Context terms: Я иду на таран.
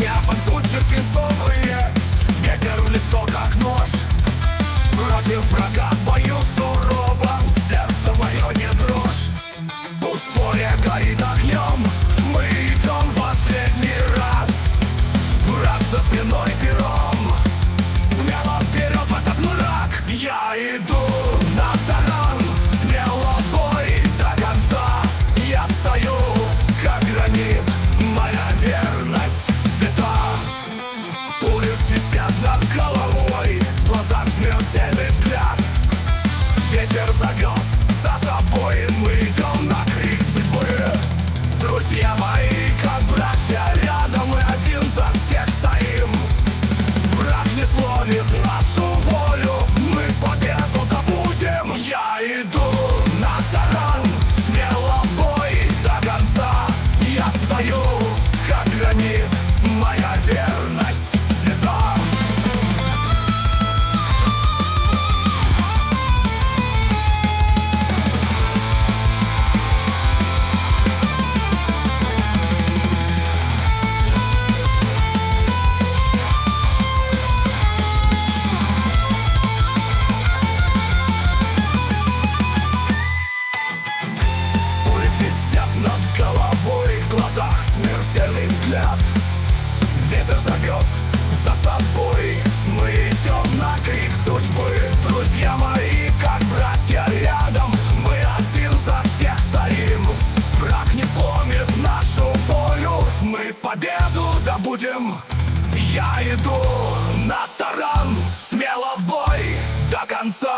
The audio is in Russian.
небом тучи свинцовые, ветер в лицо как нож. Против врага бою сурово, сердце мое не дрожь. Пусть поле горит огнем, мы идем в последний раз. Враг за спиной пером, смело вперед в этот мрак. Я иду на таран, смело бой до конца. Я стою, как гранит, моя верность свята. Пули свистят над головой, в глазах смертельный взгляд. Ветер зовет за собой, мы идем на крик судьбы. Друзья мои, как братья, рядом мы один за всех стоим. Враг не сломит нашу волю, мы победу добудем. Я иду на таран, смело в бой до конца. Я стою, как гранит, моя верность свята. Смертельный взгляд, ветер зовет за собой, мы идем на крик судьбы. Друзья мои, как братья, рядом мы один за всех стоим. Враг не сломит нашу волю, мы победу добудем. Я иду на таран, смело в бой до конца.